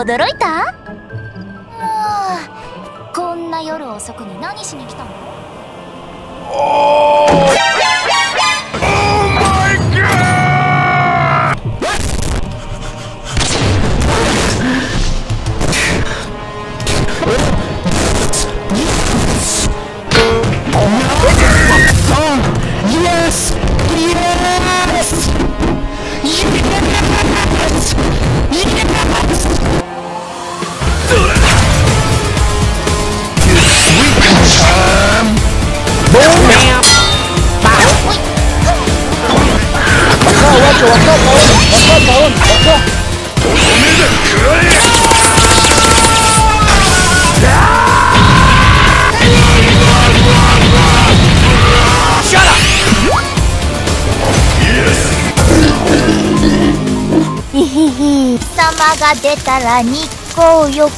驚いた？もうこんな夜遅くに何しに来たの？様が出たら日光浴。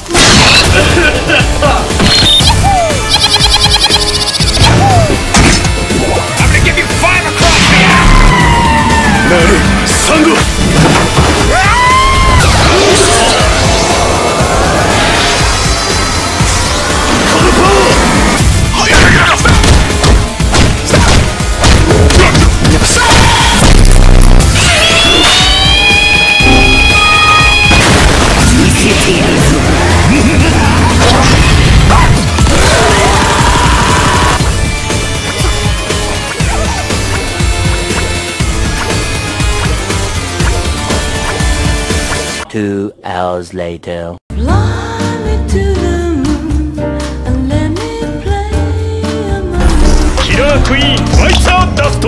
Two hours later. Fly me to the moon and let me play among you. Killer Queen, Fighter Dust!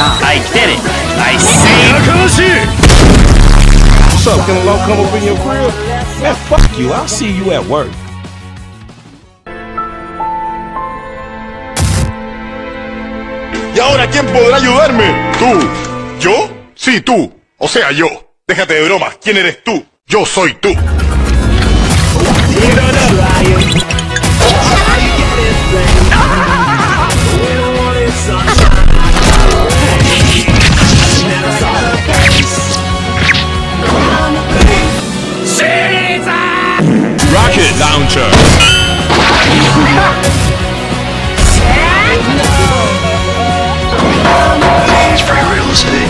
I did it! I saved it! What's up? Can a low come up in your grill? Man, fuck you. I'll see you at work. ¿Y ahora quién podrá ayudarme? ¿Tú? ¿Yo? Sí, tú. O sea, yo. Déjate de bromas. ¿Quién eres tú? Yo soy tú. Rocket launcher. Free real estate.